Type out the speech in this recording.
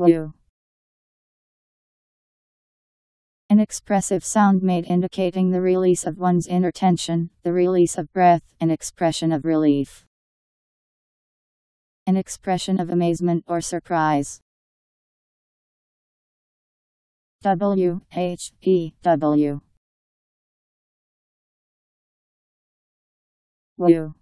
Woo. An expressive sound made indicating the release of one's inner tension, the release of breath, an expression of relief. An expression of amazement or surprise. W-H-E-W. Woo.